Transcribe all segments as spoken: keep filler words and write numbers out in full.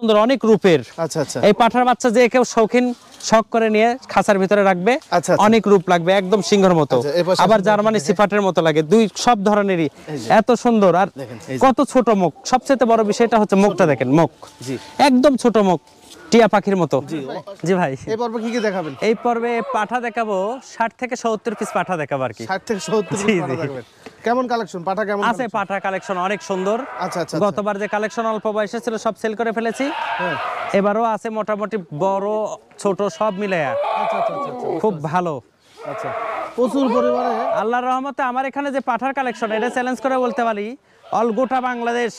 সুন্দর অনেক রূপের। আচ্ছা আচ্ছা, এই পাঠার বাচ্চা যে কেউ শৌখিন শখ করে নিয়ে খাঁচার ভিতরে রাখবে, অনেক রূপ লাগবে, একদম সিংহের মতো, আবার জার্মানি সিফাটের মতো লাগে, দুই সব ধরনেরই এত সুন্দর। আর কত ছোট মুখ, সবচেয়ে বড় বিষয়টা হচ্ছে মুখটা দেখেন, মুখ একদম ছোট মুখ, টিয়া পাখির মতো। জি ভাই, এই পর্বে কি কি দেখাবেন? এই পর্বে পাঠা দেখাবো, ষাট থেকে সত্তর পিস পাঠা দেখাবো আর কি। ষাট থেকে সত্তর পিস পাঠা দেখাবেন। কেমন কালেকশন পাঠা, কেমন আছে পাঠা কালেকশন? অনেক সুন্দর। আচ্ছা আচ্ছা, গতবার যে কালেকশন অল্প বয়সে ছিল সব সেল করে ফেলেছি, এবারও আছে মোটামুটি বড় ছোট সব মিলে। আচ্ছা আচ্ছা আচ্ছা, খুব ভালো। আচ্ছা, প্রচুর পরিমাণে আল্লাহর রহমতে আমার এখানে যে পাঠার কালেকশন, এটা চ্যালেঞ্জ করে বলতে পারি অল গোটা বাংলাদেশ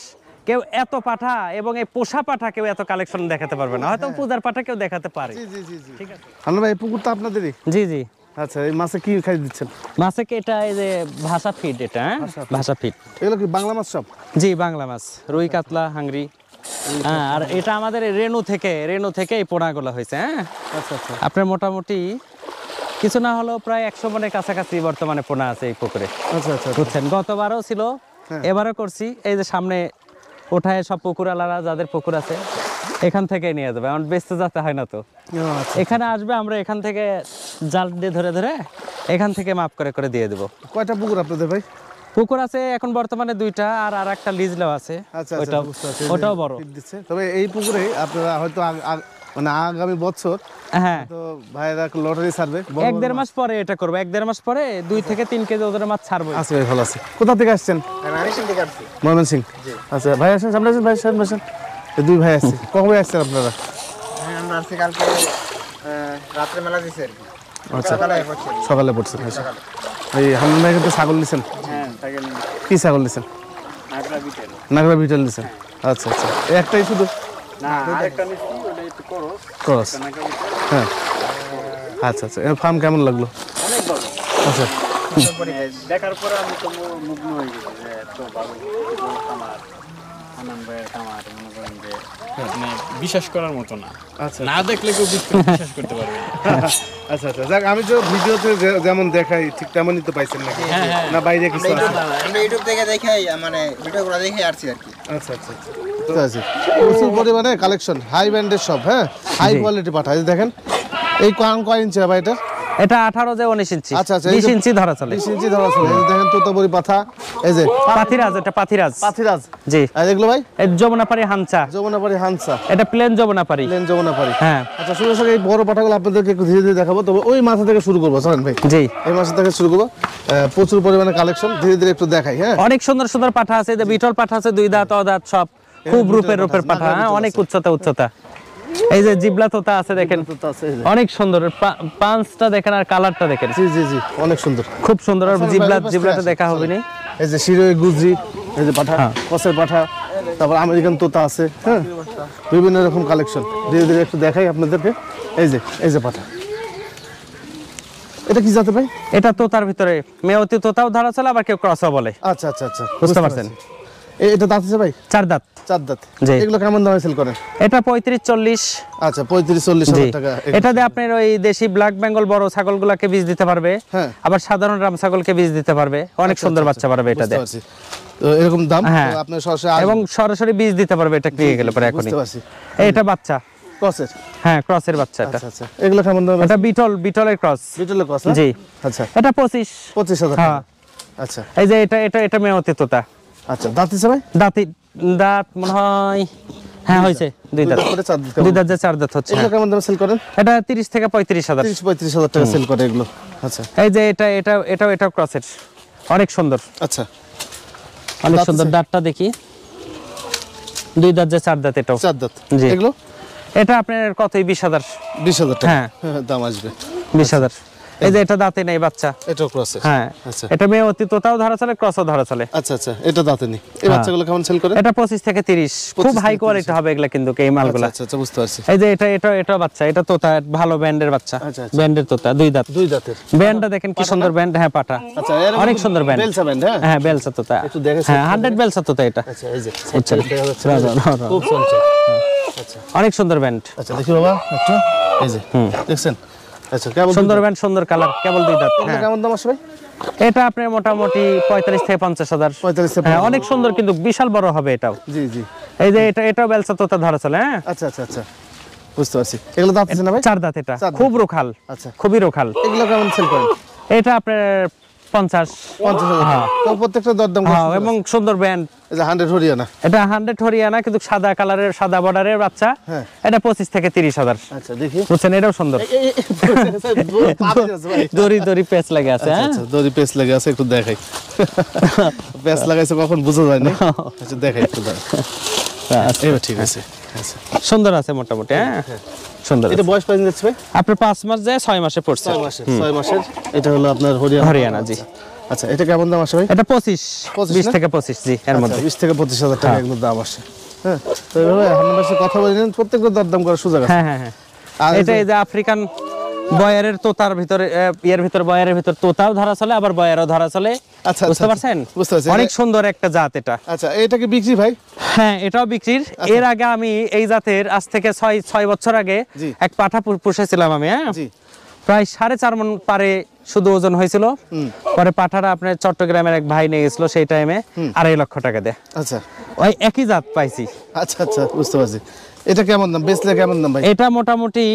কেউ এত পাঠা এবং এই পোষা পাঠা কেউ এত কালেকশন দেখাতে পারবে না, হয়তো পূজার পাঠা কেউ দেখাতে পারে। জি জি জি, ঠিক আছে। হ্যালো ভাই, পুকুর তো আপনাদেরই? জি জি। আচ্ছা, এই মাছে কি খাই দিচ্ছেন? মাছে কি এটা এই যে ভাষা ফিড, এটা ভাষা ফিড। এগুলো কি বাংলা মাছ সব? জি, বাংলা মাছ, রুই, কাতলা, হাংরি। হ্যাঁ, আর এটা আমাদের রেণু থেকে, রেণু থেকে এই পোনাগুলো হয়েছে। হ্যাঁ, আচ্ছা আচ্ছা। আপনার মোটামুটি কিছু না হলেও প্রায় একশো মনের কাছাকাছি বর্তমানে পোনা আছে এই পুকুরে। আচ্ছা আচ্ছা, বুঝছেন। গতবারও ছিল, এবারও করছি। এই যে সামনে ওঠায় সব পুকুরালারা যাদের পুকুর আছে এখান থেকে নিয়ে যাবে, এখন বেচতে যেতে হয় না তো, এখানে আসবে, আমরা এখান থেকে জাল দিয়ে ধরে ধরে এখান থেকে মাপ করে করে দিয়ে দেবো। কয়টা পুকুর আপনাদের ভাই? পুকুর আছে এখন বর্তমানে দুইটা, আর আর একটা লিজলেও আছে, ওটাও বড়। তবে এই পুকুরে আপনারা হয়তো মানে আগামী বছর, হ্যাঁ তো ভাইরা লটারি ছাড়বে, এক দেড় মাস পরে এটা করব, এক দেড় মাস পরে দুই থেকে তিন কেজি ওজনের মাছ ছাড়বো। আচ্ছা ভাই, ভালো আছে। কোথা থেকে আসছেন? ময়মনসিংহ। আচ্ছা ভাই, আসেন সামনে আসেন, ভাই সামনে আসেন। দুই ভাই আসছে, কবে আসছেন আপনারা? আমরা আসছি কালকে রাত্রে, মেলা দিছে আর কি। আচ্ছা, সকালে পড়ছে। এই হান্নান ভাই কিন্তু ছাগল নিছেন? হ্যাঁ, ছাগল। কি ছাগল নিছেন? নাগরা বিটল। নাগরা বিটল নিছেন? আচ্ছা আচ্ছা, একটাই শুধু না, আরেকটা নিছি ওটা একটু করস করস। হ্যাঁ, আচ্ছা আচ্ছা। এর ফার্ম কেমন লাগলো? অনেক ভালো। আচ্ছা, দেখার পরে আমি তো মুগ্ধ হয়ে গেছি যে এত ভালো খামার, হান্নান ভাইয়ের খামার, মনে করেন যে আপনি বিশ্বাস করার মতো না। আচ্ছা, না দেখলে কেউ বিশ্বাস করতে পারবে না। আচ্ছা আচ্ছা, যাক আমি যে ভিডিওতে যেমন দেখাই ঠিক তেমনই তো পাইছেন নাকি? না, বাইরে কিছু আছে? আমি ইউটিউব থেকে দেখাই, মানে ভিডিওগুলো দেখে আসছি আর কি। আচ্ছা আচ্ছা আচ্ছা, প্রচুর পরিমাণে কালেকশন, হাই ব্র্যান্ডের সব। হ্যাঁ, হাই কোয়ালিটি পাঠা। এই দেখেন, এই কোয়ান কয়েন চাই ভাই, এটা এটা আঠারো থেকে উনিশ ইঞ্চি। আচ্ছা আচ্ছা, বিশ ইঞ্চি ধরা চলে, বিশ ইঞ্চি ধরা চলে। এই দেখেন তোতাপুরি পাঠা, এই যে পাথিরাজ, এটা পাথিরাজ। পাথিরাজ, জি। আর এগুলো ভাই? এই যমুনাপাড়ি হানসা। যমুনাপাড়ি হানসা, এটা প্লেন যমুনাপাড়ি। প্লেন যমুনাপাড়ি, হ্যাঁ। আচ্ছা, শুরু থেকে এই বড় পাঠাগুলো আপনাদেরকে একটু ধীরে ধীরে দেখাবো, তবে ওই মাথা থেকে শুরু করব। চলেন ভাই। জি, এই মাথা থেকে শুরু করব। প্রচুর পরিমাণে কালেকশন, ধীরে ধীরে একটু দেখাই। হ্যাঁ, অনেক সুন্দর সুন্দর পাঠা আছে। এই যে বিটল পাঠা আছে, দুই দাঁত অদাঁত সব, খুব রূপের রূপের পাঠা, অনেক উচ্চতা উচ্চতা। এই যে জিবলা তোতা আছে, দেখেন অনেক সুন্দর। পাঁচটা দেখেন, আর কালারটা দেখেন। জি জি জি, অনেক সুন্দর, খুব সুন্দর। আর জিবলা, জিবলাটা দেখা হবে না। এই যে শিরোই গুজি, এই যে পাঠা, কসের পাঠা, তারপর আমেরিকান তোতা আছে। হ্যাঁ, বিভিন্ন রকম কালেকশন, ধীরে ধীরে একটু দেখাই আপনাদেরকে। এই যে এই যে পাঠা, এটা কি জাতের ভাই? এটা তোতার ভিতরে মেয়তি তোতাও ধরা চলে, আবার কেউ ক্রসও বলে। আচ্ছা আচ্ছা আচ্ছা, বুঝতে পারছেন। এটা দাঁত আছে ভাই? চার দাঁত। চার দাঁত, জি। এগুলো কেমন দামে সেল করেন? এটা পঁয়ত্রিশ চল্লিশ। আচ্ছা, পঁয়ত্রিশ চল্লিশ টাকা। এটা দিয়ে আপনার ওই দেশি ব্ল্যাক বেঙ্গল বড় ছাগলগুলোকে বীজ দিতে পারবে, হ্যাঁ, আবার সাধারণ রাম ছাগলকে বীজ দিতে পারবে, অনেক সুন্দর বাচ্চা পারবে এটা দিয়ে। তো এরকম দাম আপনি সরাসরি, এবং সরাসরি বীজ দিতে পারবে এটা নিয়ে গেলে পরে এখনি। এটা বাচ্চা ক্রসের? হ্যাঁ, ক্রসের বাচ্চা এটা। আচ্ছা আচ্ছা, এগুলো কেমন দাম? এটা বিটল, বিটলের ক্রস। বিটলের ক্রস, জি। আচ্ছা, এটা পঁচিশ পঁচিশ হাজার। হ্যাঁ, আচ্ছা। এই যে এটা এটা এটা মেয়তি তোতা। আচ্ছা, দাঁত আছে ভাই? দাঁতি দাঁত মনে হয়, হ্যাঁ হয়েছে, দুই দাঁত। দুই দাঁত যে চার দাঁত হচ্ছে। এটা কেমন দামে সেল করেন? এটা তিরিশ থেকে পঁয়ত্রিশ হাজার। তিরিশ পঁয়ত্রিশ হাজার টাকা সেল করে এগুলো। আচ্ছা, এই যে এটা এটা এটা এটা ক্রসের, অনেক সুন্দর। আচ্ছা, অনেক সুন্দর। দাঁতটা দেখি, দুই দাঁত যে চার দাঁত, এটাও চার দাঁত। জি, এগুলো এটা আপনার কতই বিশ হাজার। বিশ হাজার টাকা, হ্যাঁ, দাম আসবে বিশ হাজার। এই যে এটা দাঁতে নেই বাচ্চা, এটাও ক্রসের। হ্যাঁ, আচ্ছা। এটা মেয়তি তোতাও ধরা চলে, ক্রসও ধরা চলে। আচ্ছা আচ্ছা, এটা দাঁতে নেই। এই বাচ্চাগুলো কেমন সেল করে? এটা পঁচিশ থেকে তিরিশ, খুব হাই কোয়ালিটি হবে এগুলা কিন্তু, এই মালগুলো। আচ্ছা আচ্ছা, বুঝতে পারছি। এই যে এটা এটা এটা বাচ্চা, এটা তোতা, ভালো ব্যান্ডের বাচ্চা। আচ্ছা, ব্যান্ডের তোতা, দুই দাঁত। দুই দাঁতের ব্যান্ডটা দেখেন কি সুন্দর ব্যান্ড। হ্যাঁ, পাটা। আচ্ছা, অনেক সুন্দর ব্যান্ড, বেলসা ব্যান্ড। হ্যাঁ হ্যাঁ, বেলসা তোতা একটু দেখেছেন? হ্যাঁ, একশো বেলসা তোতা এটা। আচ্ছা, এই যে আচ্ছা, খুব সুন্দর। আচ্ছা, অনেক সুন্দর ব্যান্ড। আচ্ছা, দেখি বাবা একটু, এই যে দেখেন। আচ্ছা, কেবল সুন্দর ব্যান্ড, সুন্দর কালার, কেবল দুই দাঁত। এটা কেমন দাম আসবে? এটা আপনার মোটামুটি পঁয়তাল্লিশ থেকে পঞ্চাশ হাজার। পঁয়তাল্লিশ, হ্যাঁ, অনেক সুন্দর কিন্তু, বিশাল বড় হবে এটাও। জি জি, এই যে এটা এটা বেলসা তোতা ধরা চলে। হ্যাঁ আচ্ছা আচ্ছা আচ্ছা বুঝতে পারছি। এগুলো দাঁত আছে না ভাই? চার দাঁত। এটা খুব রোখাল। আচ্ছা খুবই রোখাল। এগুলো কেমন সেল করেন? এটা আপনার পঞ্চাশ পঞ্চাশ প্রত্যেকটা দরদাম। হ্যাঁ এবং সুন্দর ব্যান্ড। এটা হান্ড্রেড হরিয়ানা। এটা হান্ড্রেড হরিয়ানা কিন্তু সাদা কালারের, সাদা বর্ডারের বাচ্চা। হ্যাঁ এটা পঁচিশ থেকে তিরিশ হাজার। আচ্ছা দেখি বুঝছেন, এটাও সুন্দর। দড়ি দড়ি পেঁচ লাগে আছে। আচ্ছা দড়ি পেঁচ লাগে আছে, একটু দেখাই। পেঁচ লাগাইছে কখন বুঝা যায় না। আচ্ছা দেখাই একটু দেখাই। ঠিক আছে সুন্দর আছে মোটামুটি। হ্যাঁ সুন্দর। এটা বয়স কত যাচ্ছে ভাই? আপনার পাঁচ মাস যায় ছয় মাসে পড়ছে। ছয় মাসে ছয় মাসের এটা হলো আপনার হরিয়ানা। জি আচ্ছা এটা কেমন দাম আসে ভাই? এটা পঁচিশ বিশ থেকে পঁচিশ। জি এর মধ্যে বিশ থেকে পঁচিশ হাজার টাকা একদম দাম আসে। হ্যাঁ তো এইভাবে আপনার কাছে কথা বলেন, প্রত্যেকটা দরদাম করার সুযোগ আছে। হ্যাঁ হ্যাঁ। আর এটা এই যে আফ্রিকান বয়ারের তোতার ভিতরে এর ভিতর বয়ারের ভিতর তোতাও ধরা চলে, আবার বয়ারও ধরা চলে। আচ্ছা বুঝতে পারছেন, অনেক সুন্দর একটা জাত এটা। আচ্ছা এটাকে বিক্রি ভাই? হ্যাঁ এটাও বিক্রির। এর আগে আমি এই জাতের আজ থেকে ছয় ছয় বছর আগে এক পাঠা পুষেছিলাম আমি। হ্যাঁ প্রায় সাড়ে চার মণ পারে শুধু ওজন হয়েছিল। পরে পাঠাটা আপনার চট্টগ্রামের এক ভাই নিয়ে গেছিল সেই টাইমে আড়াই লক্ষ টাকা দিয়ে। আচ্ছা ওই একই জাত পাইছি। আচ্ছা আচ্ছা বুঝতে পারছি। এটা কেমন দাম বেচলে কেমন দাম ভাই? এটা মোটামুটি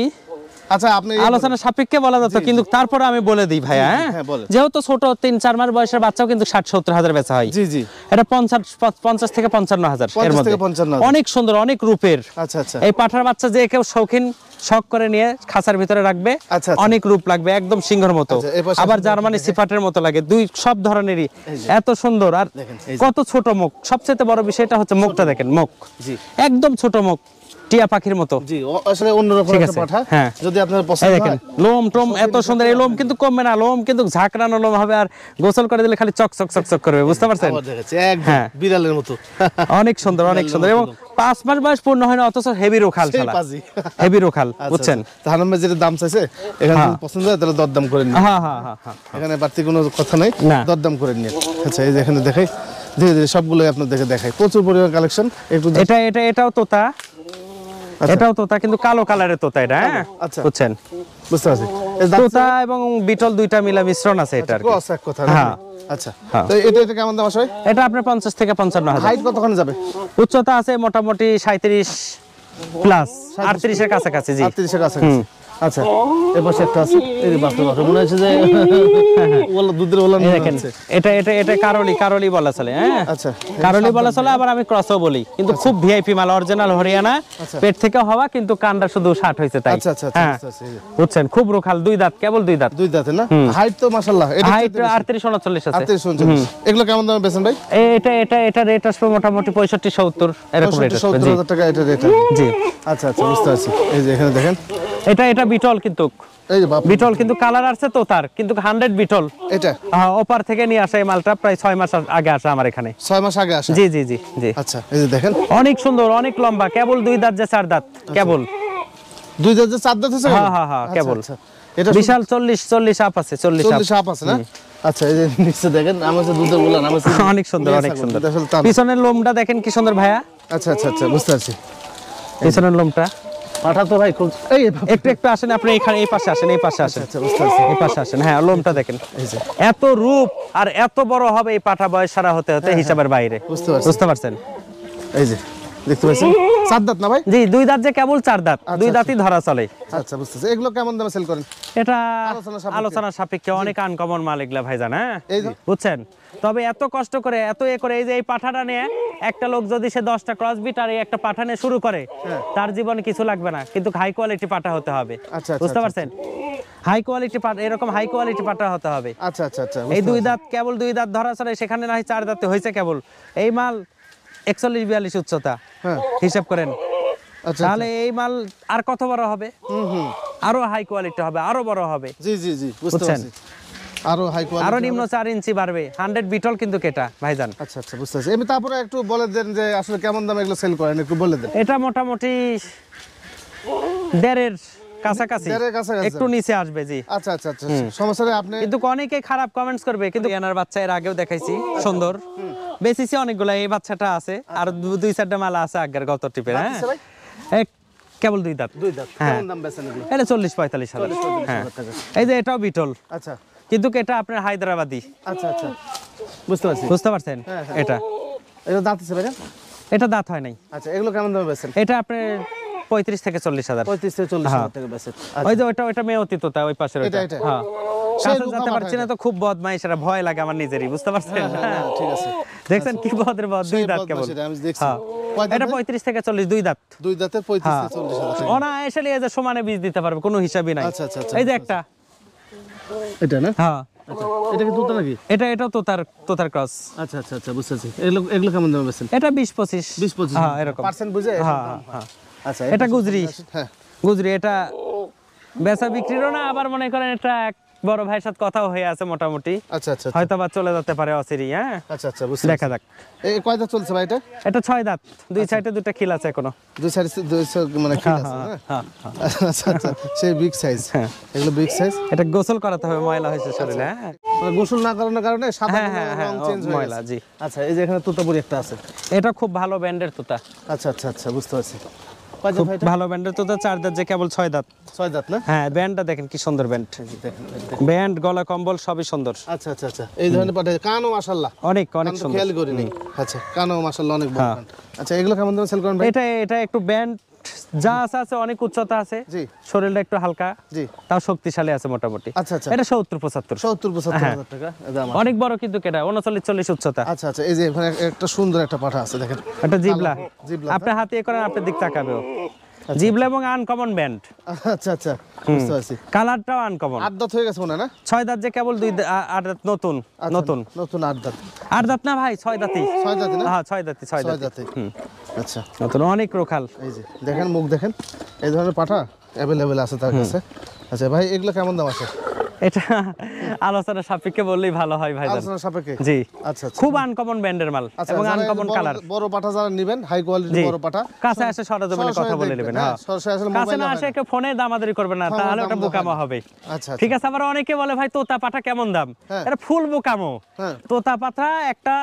আচ্ছা আপনি আলোচনা সাপেক্ষে বলা যেত, কিন্তু তারপরে আমি বলে দিই ভাইয়া। হ্যাঁ যেহেতু ছোট তিন চার মাস বয়সের বাচ্চাও কিন্তু ষাট সত্তর হাজার বেচা হয়। জি জি এটা পঞ্চাশ পঞ্চাশ থেকে পঞ্চান্ন হাজার। অনেক সুন্দর, অনেক রূপের। আচ্ছা আচ্ছা এই পাঠার বাচ্চা যে কেউ শৌখিন শখ করে নিয়ে খাঁচার ভিতরে রাখবে, অনেক রূপ লাগবে, একদম সিংহের মতো, আবার জার্মানি সিফাটের মতো লাগে। দুই সব ধরনেরই এত সুন্দর। আর কত ছোট মুখ, সবচেয়ে বড় বিষয়টা হচ্ছে মুখটা দেখেন, মুখ একদম ছোট মুখ টিয়া পাখির মতো। জি আসলে অন্যরকম একটা পাঠা। হ্যাঁ যদি আপনার পছন্দ হয় লোম টম এত সুন্দর। এই লোম কিন্তু কমবে না, লোম কিন্তু ঝাঁকড়ানো লোম হবে। আর গোসল করে দিলে খালি চক চক চক চক করবে, বুঝতে পারছেন? হ্যাঁ বিড়ালের মতো, অনেক সুন্দর অনেক সুন্দর। এবং পাঁচ মাস বয়স পূর্ণ হয় না, অথচ হেভি রোখাল ছালা, হেভি রোখাল বুঝছেন। তাহলে আমি যেটা দাম চাইছে এখানে যদি পছন্দ হয় তাহলে দরদাম করে নিন। হ্যাঁ হ্যাঁ হ্যাঁ এখানে বাড়তি কোনো কথা নাই, দরদাম করে নিন। আচ্ছা এই যে এখানে দেখাই, ধীরে ধীরে সবগুলোই আপনাদেরকে দেখাই। প্রচুর পরিমাণ কালেকশন। একটু এটা এটা এটাও তোতা, এটাও তোতা কিন্তু কালো কালারের তোতা এটা। হ্যাঁ বুঝছেন বুঝতে পারছি। তোতা এবং বিটল দুইটা মিলা মিশ্রণ আছে এটার। হ্যাঁ আচ্ছা তো এটা এটা কেমন দাম আসবে? এটা আপনার পঞ্চাশ থেকে পঞ্চান্ন হাজার। হাইট কতক্ষণ যাবে? উচ্চতা আছে মোটামুটি সাঁত্রিশ প্লাস, আটত্রিশ এর কাছাকাছি। জি আটত্রিশ এর কাছাকাছি। আচ্ছা এই পাশে একটা আছে, এই বাচ্চা বাচ্চা মনে হচ্ছে যে ওলা দুধের ওলা নিয়ে আছে। এটা এটা এটা কারলি কারলি বলা চলে। হ্যাঁ আচ্ছা কারলি বলা চলে, আবার আমি ক্রসও বলি। কিন্তু খুব ভিআইপি মাল, অরিজিনাল হরিয়ানা, পেট থেকে হওয়া, কিন্তু কানটা শুধু ষাট হইছে তাই। আচ্ছা আচ্ছা আচ্ছা বুঝছেন, খুব রোখাল। দুই দাঁত, কেবল দুই দাঁত। দুই দাঁত না? হাইট তো মাশাআল্লাহ। এটা হাইট আটত্রিশ উনচল্লিশ আছে। আটত্রিশ উনচল্লিশ। এগুলো কেমন দামে বেচেন ভাই? এটা এটা এটা রেট আসবে মোটামুটি পঁয়ষট্টি সত্তর এরকম রেট আসবে। পঁয়ষট্টি সত্তর হাজার টাকা এটা রেট। জি আচ্ছা আচ্ছা বুঝতে পারছি। এই যে এখানে দেখেন এটা এটা বিটল, কিন্তু এই যে বিটল কিন্তু কালার আছে তো তার, কিন্তু হান্ড্রেড বিটল এটা। হ্যাঁ ওপার থেকে নিয়ে আসা এই মালটা, প্রায় ছয় মাস আগে আসা আমার এখানে। ছয় মাস আগে আসা? জি জি জি জি। আচ্ছা এই যে দেখেন অনেক সুন্দর, অনেক লম্বা, কেবল দুই দাঁত যে চার দাঁত, কেবল দুই দাঁত যে চার দাঁত আছে। হ্যাঁ হ্যাঁ হ্যাঁ কেবল। এটা বিশাল চল্লিশ চল্লিশ আপ আছে, চল্লিশ চল্লিশ আপ আছে না? আচ্ছা এই যে নিচে দেখেন আমার যে দুধের গোলা, আমার অনেক সুন্দর অনেক সুন্দর। পিছনের লোমটা দেখেন কি সুন্দর ভাইয়া। আচ্ছা আচ্ছা আচ্ছা বুঝতে পারছি। পিছনের লোমটা পাঠা তো ভাই খুব। এই একটু একটু আসেন আপনি, এখানে এই পাশে আসেন, এই পাশে আসেন। আচ্ছা বুঝতে পারছি, এই পাশে আসেন। হ্যাঁ লোমটা দেখেন, এই যে এত রূপ আর এত বড় হবে এই পাঠা বয়স সারা হতে হতে হিসাবের বাইরে, বুঝতে পারছেন? এই যে দেখতে পাচ্ছেন চার দাঁত না ভাই? জি দুই দাঁত যে কেবল, চার দাঁত, দুই দাঁতই ধরা চলে। আচ্ছা বুঝতে পারছি। এগুলো কেমন দামে সেল করেন? এটা আলোচনা সাপেক্ষে, অনেক আনকমন মাল এগুলা ভাইজান। হ্যাঁ বুঝছেন, তবে এত কষ্ট করে এত এ করে, এই যে এই পাঠাটা নিয়ে একটা লোক যদি সে দশটা ক্রসবিট আর একটা পাঠা নিয়ে শুরু করে, তার জীবনে কিছু লাগবে না, কিন্তু হাই কোয়ালিটি পাঠা হতে হবে, বুঝতে পারছেন? হাই কোয়ালিটি পাঠা, এরকম হাই কোয়ালিটি পাঠা হতে হবে। আচ্ছা আচ্ছা আচ্ছা। এই দুই দাঁত কেবল, দুই দাঁত ধরা চলে, সেখানে না হয় চার দাঁতে হয়েছে কেবল। এই মাল একচল্লিশ বিয়াল্লিশ উচ্চতা হিসাব করেন, তাহলে এই মাল আর কত বড় হবে? আরো হাই কোয়ালিটি হবে, আরো বড় হবে। জি জি জি বুঝতে পারছি। আরো হাই কোয়ালিটি, আরো নিম্ন চার ইঞ্চি বাড়বে। হান্ড্রেড বিটল কিন্তু কেটা ভাইজান। আচ্ছা আচ্ছা বুঝতে পারছি। এমনি তারপরে একটু বলে দেন যে আসলে কেমন দামে এগুলো সেল করেন, একটু বলে দেন। এটা মোটামুটি দেড়ের কাছাকাছি, একটু নিচে আসবে। জি আচ্ছা আচ্ছা আচ্ছা সমস্যা নেই। আপনি কিন্তু অনেকে খারাপ কমেন্টস করবে, কিন্তু এনার বাচ্চা এর আগেও দেখাইছি, সুন্দর বেসিসে অনেকগুলো। এই বাচ্চাটা আছে, আর দুই চারটা মালা আছে আগের গত টিপের। হ্যাঁ এক কেবল দুই দাঁত। দুই দাঁত কেমন দাম বেচেন এগুলো? এটা চল্লিশ পঁয়তাল্লিশ হাজার। হ্যাঁ এই যে এটাও বিটল। আচ্ছা কিন্তু এটা আপনার হায়দ্রাবাদি। আচ্ছা আচ্ছা বুঝতে পারছি, বুঝতে পারছেন? এটা এটা দাঁত আছে ভাই? এটা দাঁত হয় নাই। আচ্ছা, এগুলো কেমন দামে বেচেন? এটা আপনি পঁয়ত্রিশ থেকে চল্লিশ হাজার পঁয়ত্রিশ থেকে চল্লিশ হাজার থেকে বেচেন। ওই যে ওইটা ওইটা মেয়ে অতীত ওই পাশের ওইটা। হ্যাঁ, খুব বদমাইশ, ভয় লাগে আমার নিজেরই, বুঝতে পারছেন? দেখছেন কি বদের বদ, দুই দাঁত কেবল। এটা পঁয়ত্রিশ থেকে চল্লিশ, দুই দাঁত, দুই দাঁতের পঁয়ত্রিশ থেকে চল্লিশ হাজার। ওনা আসলে এই যে সমানে বীজ দিতে পারবে, কোনো হিসাবই নাই। আচ্ছা আচ্ছা, এই যে একটা, এটা না? হ্যাঁ, এটা কি তোতা নাকি? এটা এটাও তোতার, তোতার ক্রস। আচ্ছা আচ্ছা আচ্ছা, বুঝতেছি। এগুলো এগুলো কেমন দামে বেচেন? এটা বিশ পঁচিশ বিশ পঁচিশ। হ্যাঁ, এরকম পার্সেন্ট বুঝে। হ্যাঁ হ্যাঁ। আচ্ছা, এটা গুজরি। হ্যাঁ, গুজরি। এটা বেচা বিক্রিরও না, আবার মনে করেন এটা বড় ভাইয়ের সাথে কথাও হয়ে আছে মোটামুটি। আচ্ছা আচ্ছা, হয়তোবা চলে যেতে পারে অসিরি। হ্যাঁ, আচ্ছা আচ্ছা, বুঝছি। দেখা যাক। এই কয় দাঁত চলছে ভাই এটা? এটা ছয় দাঁত, দুই সাইডে দুটো খিল আছে এখনো। দুই সাইডে দুই মানে খিল আছে। হ্যাঁ, আচ্ছা আচ্ছা, সেই বিগ সাইজ। হ্যাঁ, এগুলো বিগ সাইজ। এটা গোসল করাতে হবে, ময়লা হয়েছে শরীরে। হ্যাঁ, মানে গোসল না করানোর কারণে সাদা রং চেঞ্জ হয়ে ময়লা। জি। আচ্ছা, এই যে এখানে তোতাপুরি একটা আছে, এটা খুব ভালো ব্র্যান্ডের তোতা। আচ্ছা আচ্ছা আচ্ছা, বুঝতে পারছি। ভালো ব্যান্ডের তোতা, চার দাঁত, যে কেবল ছয় দাঁত। ছয় দাঁত না? হ্যাঁ, ব্যান্ডটা দেখেন কি সুন্দর, ব্যান্ড ব্যান্ড গলা কম্বল সবই সুন্দর। আচ্ছা আচ্ছা আচ্ছা, এই ধরনের পাটা কানও মাশাআল্লাহ অনেক অনেক সুন্দর, খেয়াল করি নাই। আচ্ছা, কানও মাশাআল্লাহ অনেক বড়। আচ্ছা, এগুলো কেমন দামে সেল করেন ভাই? এটা এটা একটু ব্যান্ড যা আছে, অনেক উচ্চতা আছে। জি, শরীরটা একটু হালকা। জি, তাও শক্তিশালী আছে মোটামুটি। আচ্ছা আচ্ছা, এটা সত্তর পঁচাত্তর সত্তর পঁচাত্তর টাকা দাম, অনেক বড় কিন্তু এটা উনচল্লিশ চল্লিশ উচ্চতা। আচ্ছা আচ্ছা, এই যে এখানে একটা সুন্দর একটা পাঠা আছে দেখেন, একটা জিবলা। জিবলা আপনি হাতে করেন, আপনি দিক তাকাবেও। জিবলা এবং আনকমন ব্যান্ড। আচ্ছা আচ্ছা, বুঝতে পারছি। কালারটাও আনকমন। আট দাঁত হয়ে গেছে মনে না? ছয় দাঁত, যে কেবল দুই আট দাঁত, নতুন নতুন নতুন আট দাঁত। আট দাঁত না ভাই, ছয় দাঁতই। ছয় দাঁত না? হ্যাঁ, ছয় দাঁতই, ছয় দাঁতই। হুম, আচ্ছা, নতুন, অনেক রোখাল। এই যে দেখেন, মুখ দেখেন, এই ধরনের পাঠা অ্যাভেলেবেল আছে তার কাছে। আচ্ছা ভাই, এগুলো কেমন দাম আছে? এটা আলোচনা সাপেক্ষে বললেই ভালো হয় ভাই। আলোচনা সাপেক্ষে। জি, আচ্ছা আচ্ছা, খুব আনকমন ব্র্যান্ডের মাল এবং আনকমন কালার। বড় পাটা যারা নেবেন, হাই কোয়ালিটি বড় পাটা, কাছে আসে সরাসরি মানে কথা বলে নেবেন। হ্যাঁ, সরাসরি আসলে মোবাইল না, কাছে না আসে একটা ফোনে দামাদারি করবেন না, তাহলে ওটা বোকামো হবে। আচ্ছা, ঠিক আছে। আবার অনেকে বলে ভাই তোতা পাটা কেমন দাম, এটা ফুল বোকামো। তোতা পাটা একটা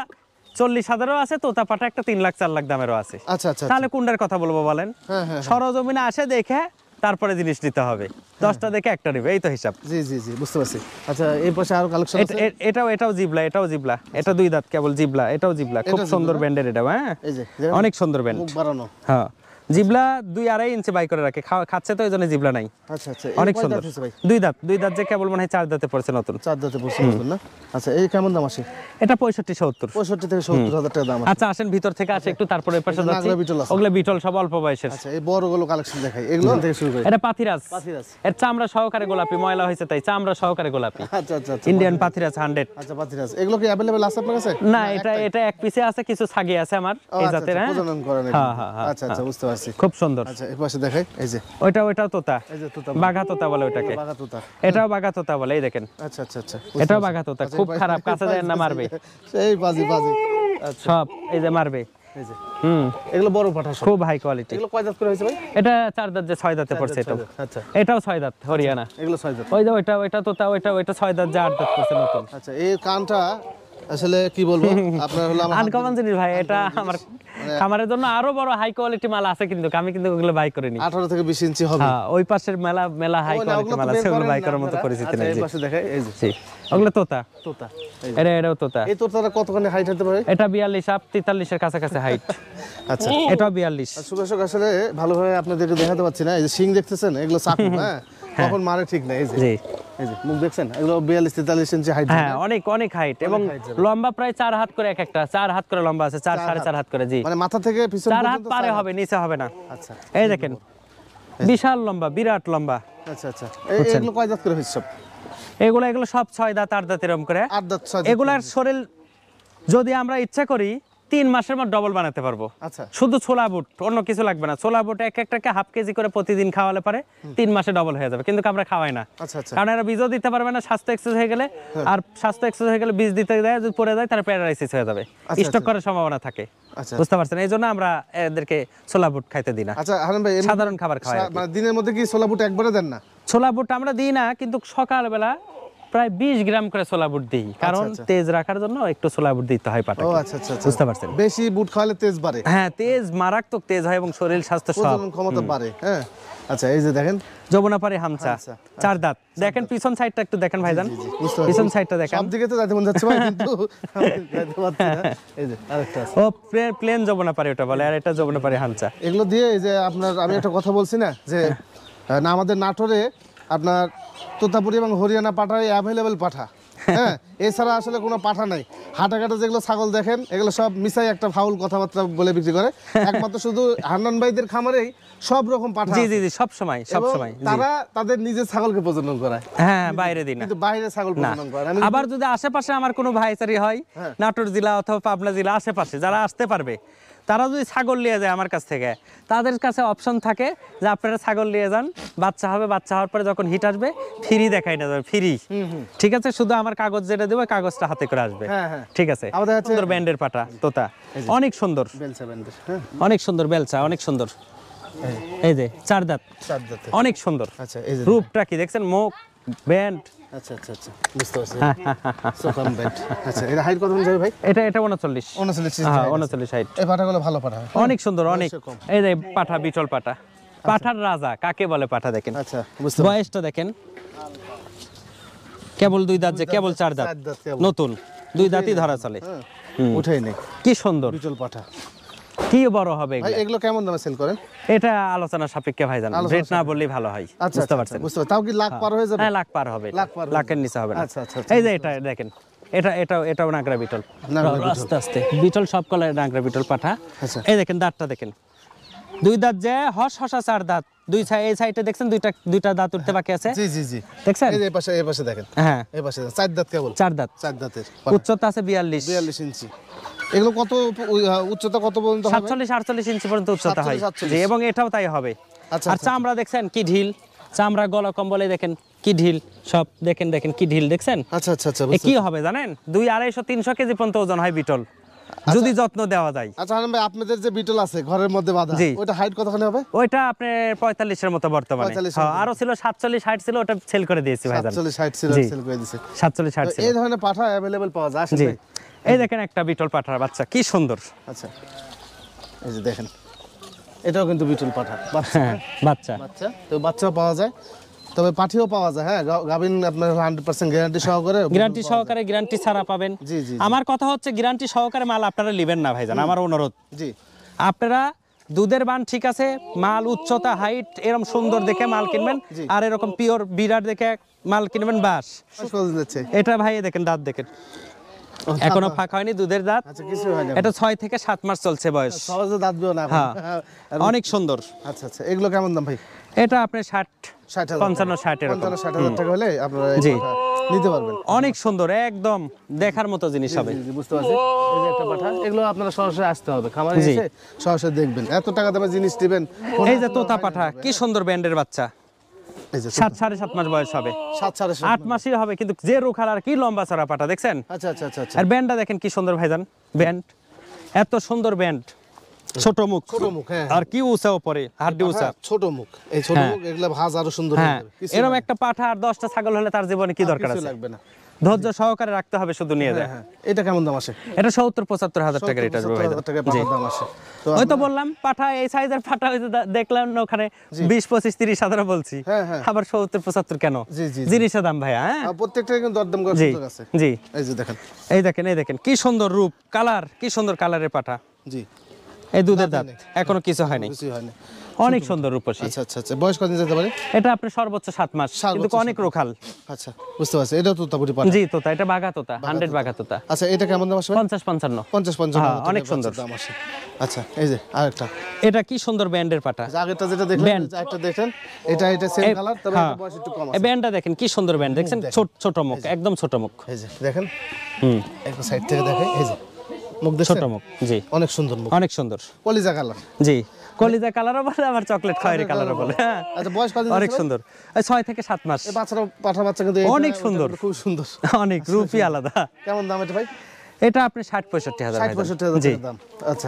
চল্লিশ হাজারও আছে, তোতা পাটা একটা তিন লাখ চার লাখ দামেরও আছে। আচ্ছা আচ্ছা, তাহলে কোনটার কথা বলবো বলেন? সরজমিনে আসে দেখে তারপরে জিনিস নিতে হবে। দশটা দেখে একটা নেবে, এই তো হিসাব। জি জি জি, বুঝতে পারছি। আচ্ছা, এই পাশে আরো কালেকশন আছে। এটাও এটাও জিবলা, এটাও জিবলা। এটা দুই দাঁত কেবল, জিবলা। এটাও জিবলা, খুব সুন্দর ব্যান্ডের এটা। হ্যাঁ, এই যে অনেক সুন্দর ব্যান্ড, মুখ বাড়ানো। হ্যাঁ, জিবলা দুই আড়াই ইঞ্চি বাই করে রাখে, খাচ্ছে তো, এইজন্য জিবলা নাই। আচ্ছা আচ্ছা, অনেক সুন্দর। দুই দাঁত, দুই দাঁত যে কেবল মানে চার দাঁতে পড়ছে নতুন, চার দাঁতে পড়ছে নতুন না? আচ্ছা, এই কেমন দাম আছে? এটা পঁয়ষট্টি সত্তর, পঁয়ষট্টি থেকে সত্তর হাজার টাকা দাম। আচ্ছা, আসেন ভিতর থেকে আসে একটু, তারপরে এই পাশে যাচ্ছে ওগুলা বিটল, সব অল্প বয়সের। আচ্ছা, এই বড় গুলো কালেকশন দেখাই, এগুলো থেকে শুরু করি। এটা পাথিরাজ, পাথিরাজ এর চামড়া সহকারে গোলাপি, ময়লা হয়েছে তাই চামড়া সহকারে গোলাপি। আচ্ছা আচ্ছা, ইন্ডিয়ান পাথিরাজ একশো। আচ্ছা, পাথিরাজ এগুলো কি अवेलेबल আছে আপনার কাছে? না, এটা এটা এক পিসে আছে, কিছু ছাগি আছে আমার এই জাতের। হ্যাঁ, প্রজনন করে না। হ্যাঁ হ্যাঁ, আচ্ছা আচ্ছা, বুঝতে পারছি, খুব সুন্দর। আচ্ছা, এই পাশে দেখাই, এই যে ওইটা ওইটা তোতা, এই যে তোতা, বাঘা তোতা বলে ওটাকে, বাঘা তোতা। এটাও বাঘা তোতা বলে, এই দেখেন। আচ্ছা আচ্ছা আচ্ছা, এটাও বাঘা তোতা, খুব খারাপ, কাঁচা যায় না, মারবে সেই বাজি বাজি। আচ্ছা, সব এই যে মারবে, এই যে। হুম, এগুলো বড় পাঠা, খুব হাই কোয়ালিটি। এগুলো কয় দাঁত করে হইছে ভাই? এটা চার দাঁত, যে ছয় দাঁতে পড়ছে এটা। আচ্ছা, এটাও ছয় দাঁত, হরিয়ানা। এগুলো ছয় দাঁত। ওই যে ওইটা ওইটা তোতা, ওইটা ওইটা ছয় দাঁত, যে আট দাঁত পড়ছে নতুন। আচ্ছা, এই কানটা আসলে কি বলবো আপনার, হলো আমার আনকমন জিনিস ভাই। এটা আমার খামারের জন্য আরো বড় হাই কোয়ালিটি মাল আছে, কিন্তু আমি কিন্তু ওগুলো বাই করে নি। আঠারো থেকে বিশ ইঞ্চি হবে। হ্যাঁ, ওই পাশের মেলা মেলা হাই কোয়ালিটি মাল আছে, ওগুলো বাই করার মতো পরিস্থিতি নেই। এই পাশে দেখাই, এই যে ওগুলো তোতা, তোতা। এটা এটাও তোতা। এই তোতাটা কতখানি হাইট হতে পারে? এটা বিয়াল্লিশ আপ তেতাল্লিশ এর কাছে কাছে হাইট। আচ্ছা, এটাও বিয়াল্লিশ। সুখ সুখ আসলে ভালোভাবে আপনাদেরকে দেখাতে পাচ্ছি না, এই যে শিং দেখতেছেন, এগুলো চাকু। হ্যাঁ, কখন মারে ঠিক না। এই যে এই যে মুখ দেখছেন, এগুলো বিয়াল্লিশ তেতাল্লিশ ইঞ্চি হাইট। হ্যাঁ, অনেক অনেক হাইট, এবং লম্বা প্রায় চার হাত করে, এক একটা চার হাত করে লম্বা আছে, চার সাড়ে চার হাত করে। জি, মানে মাথা থেকে পিছন পর্যন্ত চার হাত পারে হবে, নিচে হবে না। আচ্ছা, এই দেখেন বিশাল লম্বা, বিরাট লম্বা। আচ্ছা আচ্ছা, এই এগুলো কয় দাঁত করে হচ্ছে সব? এগুলো এগুলো সব ছয় দাঁত আট দাঁত এরকম করে। আট দাঁত ছয় দাঁত। এগুলার শরীর যদি আমরা ইচ্ছা করি তিন মাসের মধ্যে ডবল বানাতে পারবো। আচ্ছা, শুধু ছোলা বুট, অন্য কিছু লাগবে না। ছোলা বুট এক একটাকে হাফ কেজি করে প্রতিদিন খাওয়ালে পারে তিন মাসে ডবল হয়ে যাবে, কিন্তু আমরা খাওয়াই না। আচ্ছা আচ্ছা, কারণ এরা বীজও দিতে পারবে না, স্বাস্থ্য এক্সেস হয়ে গেলে। আর স্বাস্থ্য এক্সেস হয়ে গেলে বীজ দিতে দেয়, যদি পড়ে যায় তার প্যারালাইসিস হয়ে যাবে, স্টক করার সম্ভাবনা থাকে। আচ্ছা, বুঝতে পারছেন? এইজন্য আমরা এদেরকে ছোলা বুট খাইতে দিই না। আচ্ছা হারুন ভাই, সাধারণ খাবার খাওয়াই। মানে দিনের মধ্যে কি ছোলা বুট একবারে দেন না? ছোলা বুট আমরা দিই না, কিন্তু সকালবেলা প্রায় বিশ গ্রাম করে ছোলা বুট দিই, কারণ তেজ রাখার জন্য একটু ছোলা বুট দিতে হয় পাটায়। ও আচ্ছা আচ্ছা, বুঝতে পারছেন। বেশি বুট খাওয়ালে তেজ বাড়ে। হ্যাঁ, তেজ মারাত্মক তেজ হয় এবং শরীর স্বাস্থ্য সচেতন ক্ষমতা বাড়ে। হ্যাঁ আচ্ছা, এই যে দেখেন যমুনা পারে হামচা চার দাঁত, দেখেন পিছন সাইডটা একটু দেখেন ভাইজান, পিছন সাইডটা দেখেন। সব দিকে তো যাইতে মন যাচ্ছে ভাই, কিন্তু যাইতে পারছি না। এই যে আরেকটা ও প্লেন যমুনা পারে ওটা বলে, আর এটা যমুনা পারে হামচা। এগুলো দিয়ে এই যে আপনার আমি একটা কথা বলছি না যে না আমাদের নাটোরে আপনার তোতাপুরি এবং হরিয়ানা পাঠায় অ্যাভেলেবেল পাঠা। হ্যাঁ, এছাড়া আসলে কোনো পাঠা নাই। হাটাঘাটে যেগুলো ছাগল দেখেন এগুলো সব মিশাই একটা ফাউল কথাবার্তা বলে বিক্রি করে। একমাত্র শুধু হান্নান ভাইদের খামারেই সব রকম পাঠা। জি জি জি, সব সময় সব সময় তারা তাদের নিজের ছাগলকে প্রজনন করায়। হ্যাঁ, বাইরে দিন কিন্তু বাইরে ছাগল প্রজনন করে। আবার যদি আশেপাশে আমার কোনো ভাইচারি হয় নাটোর জেলা অথবা পাবনা জেলা আশেপাশে যারা আসতে পারবে, তারা যদি ছাগল নিয়ে যায় আমার কাছ থেকে, তাদের কাছে অপশন থাকে যে আপনারা ছাগল নিয়ে যান, বাচ্চা হবে, বাচ্চা হওয়ার পরে যখন হিট আসবে ফ্রি দেখাই না যাবে, ফ্রি। ঠিক আছে, শুধু আমার কাগজ যেটা দেবো কাগজটা হাতে করে আসবে। ঠিক আছে, সুন্দর ব্যান্ডের পাটা তোতা, অনেক সুন্দর অনেক সুন্দর বেলচা, অনেক সুন্দর। এই যে চার দাঁত, চার দাঁত অনেক সুন্দর। আচ্ছা, এই যে রূপটা কি দেখছেন, মুখ ব্যান্ড। আচ্ছা আচ্ছা আচ্ছা, বুঝতে পারছি। সোকাম ব্যান্ড। আচ্ছা, এর হাইট কত হবে ভাই? এটা এটা উনচল্লিশ। উনচল্লিশ, হ্যাঁ উনচল্লিশ হাইট। এই পাটাগুলো ভালো পাটা, অনেক সুন্দর অনেক। এই যে পাটা বিটল পাটা, পাটার রাজা কাকে বলে পাটা দেখেন। আচ্ছা, বুঝতে পারছি। বয়সটা দেখেন কেবল দুই দাঁত, যে কেবল চার দাঁত, নতুন দুই দাঁতই ধরা চলে। উঠাই নেই, কি সুন্দর বিটল পাটা, কি বড় হবে। এগুলো কেমন দামে সেল করেন? এটা আলোচনা সাপেক্ষে ভাই জানেন, রেট না বললেই ভালো হয়, বুঝতে পারছেন। বুঝতে পারছেন, তাও কি লাখ পার হয়ে যাবে? হ্যাঁ লাখ পার হবে, লাখের নিচে হবে না। আচ্ছা আচ্ছা, এই যে এটা দেখেন, এটা এটা এটাও নাগরা বিটল, আস্তে আস্তে বিটল সব কলায় নাগরা বিটল পাঠা। এই দেখেন দাঁতটা দেখেন, দুই দাঁত যে হস হসা চার দাঁত, দুই সাইড এই সাইডে দেখছেন দুইটা দুইটা দাঁত উঠতে বাকি আছে। জি জি জি, দেখছেন এই পাশে এই পাশে দেখেন। হ্যাঁ, এই পাশে চার দাঁত, কেবল চার দাঁত, চার দাঁতের উচ্চতা আছে বিয়াল্লিশ বিয়াল্লিশ ইঞ্চি। এগুলো কত উচ্চতা, কত পর্যন্ত হবে? সাতচল্লিশ আটচল্লিশ ইঞ্চি পর্যন্ত উচ্চতা হয়, এবং এটাও তাই হবে। আর চামড়া দেখছেন কি ঢিল, চামড়া গলা কম্বলে দেখেন কি ঢিল, সব দেখেন দেখেন কি ঢিল দেখছেন। আচ্ছা আচ্ছা আচ্ছা, কি হবে জানেন, দুই আড়াইশো তিনশো কেজি পর্যন্ত ওজন হয় বিটল যদি যত্ন দেওয়া যায়। আচ্ছা হান্নান ভাই, আপনাদের যে বিটল আছে ঘরের মধ্যে বাঁধা, ওটা হাইট কতখানি হবে? ওটা আপনার পঁয়তাল্লিশ এর মতো বর্তমানে, আরো ছিল সাতচল্লিশ হাইট ছিল, ওটা সেল করে দিয়েছি ভাই, সাতচল্লিশ হাইট ছিল সেল করে দিয়েছি। সাতচল্লিশ হাইট এই ধরনের পাঠা अवेलेबल পাওয়া যায়। জি, এই দেখেন একটা বিটল পাঠার বাচ্চা কি সুন্দর। আচ্ছা, এই যে দেখেন এটাও কিন্তু বিটল পাঠা বাচ্চা, বাচ্চা বাচ্চা তো বাচ্চা পাওয়া যায়, তবে পাঠিও পাওয়া যায়। হ্যাঁ, গাবিন আপনার একশো পার্সেন্ট গ্যারান্টি সহকারে, গ্যারান্টি সহকারে গ্যারান্টি ছাড়া পাবেন। জি জি, আমার কথা হচ্ছে গ্যারান্টি সহকারে মাল আপনারা নেবেন না ভাইজান, আমার অনুরোধ। জি, আপনারা দুধের বান ঠিক আছে, মাল উচ্চতা হাইট এরকম সুন্দর দেখে মাল কিনবেন, আর এরকম পিওর বিরাট দেখে মাল কিনবেন। বাস এটা ভাই দেখেন দাঁত দেখেন, এখনো ফাঁক হয়নি দুধের দাঁত। আচ্ছা, কিছু হয় না, এটা ছয় থেকে সাত মাস চলছে বয়স, সহজে দাঁত দিও না। অনেক সুন্দর। আচ্ছা আচ্ছা, এগুলো কেমন দাম ভাই? এটা আপনি ষাট পঞ্চান্ন ষাট এর পঞ্চান্ন ষাট হাজার টাকা হলে আপনারা নিতে পারবেন। অনেক সুন্দর, একদম দেখার মতো জিনিস হবে। বুঝতে পারছি, এই যে একটা পাঠা, এগুলো আপনারা সরাসরি আসতে হবে খামারে, এসে সরাসরি দেখবেন, এত টাকা দামে জিনিস দিবেন। এই যে তোতা পাঠা কি সুন্দর ব্যান্ডের বাচ্চা, সাত সাড়ে সাত মাস বয়স হবে, সাত সাড়ে আট মাসই হবে, কিন্তু যে রুখালার কি লম্বা চড়া পাটা দেখছেন। আচ্ছা আচ্ছা আচ্ছা, আর ব্যান্ডটা দেখেন কি সুন্দর ভাইজান, ব্যান্ড এত সুন্দর ব্যান্ড, ছোট মুখ ছোট মুখ। হ্যাঁ, আর কি উঁচা পরে হাড়ি উঁচা, ছোট মুখ, এই ছোট মুখ এগুলা ভাজ আরো সুন্দর হবে। এরকম একটা পাঠা আর দশটা ছাগল হলে তার জীবনে কি দরকার আছে, লাগবে না। ধৈর্য সহকারে রাখতে হবে, শুধু নিয়ে যায়। এটা কেমন দাম আসে? এটা সত্তর পঁচাত্তর হাজার টাকা, এটা দাম আসে। তো ওই তো বললাম পাঠা এই সাইজের পাঠা হইতো দেখলাম না ওখানে বিশ পঁচিশ ত্রিশ হাজার বলছি, আবার সত্তর পঁচাত্তর কেন, জিনিসের দাম ভাই। হ্যাঁ, প্রত্যেকটা কিন্তু দরদাম করার সুযোগ আছে। জি, এই যে দেখেন, এই দেখেন এই দেখেন কি সুন্দর রূপ কালার, কি সুন্দর কালারের পাঠা। জি, এই দুধের দাঁত এখনো কিছু হয়নি, কিছু হয়নি, অনেক সুন্দর রূপসী। আচ্ছা আচ্ছা আচ্ছা, বয়স কত যেতে পারে? এটা আপনি সর্বোচ্চ সাত মাস, কিন্তু অনেক রোখাল। আচ্ছা, বুঝতে পারছি, এটা তোতা পুরি পাঠা। জি, তোতা, এটা বাঘা তোতা, একশো বাঘা তোতা। আচ্ছা, এটা কেমন দাম আসবে? পঞ্চাশ পঞ্চান্ন পঞ্চাশ পঞ্চান্ন, অনেক সুন্দর দাম আসে। আচ্ছা, এই যে আরেকটা, এটা কি সুন্দর ব্যান্ডের পাঠা, আগেরটা যেটা দেখলেন, একটা দেখেন এটা এটা সেম কালার, তবে এটা বয়স একটু কম আছে। এই ব্যান্ডটা দেখেন কি সুন্দর ব্যান্ড দেখছেন, ছোট ছোট মুখ, একদম ছোট মুখ। এই যে দেখেন, হুম, একটু সাইড থেকে দেখেন, এই যে মুখ দেখেন, ছোট মুখ। জি, অনেক সুন্দর মুখ, অনেক সুন্দর কলিজা কালার। জি, কলিজা কালারও বলে, আবার চকলেট খয়েরি কালারও বলে। আচ্ছা, বয়স কত? অনেক সুন্দর, ছয় থেকে সাত মাস। এই বাচ্চাটা পাঠা বাচ্চা কিন্তু অনেক সুন্দর, খুব সুন্দর, অনেক রূপই আলাদা। কেমন দাম এটা ভাই? এটা আপনি ষাট পঁয়ষট্টি হাজার। ষাট পঁয়ষট্টি হাজার দাম। আচ্ছা।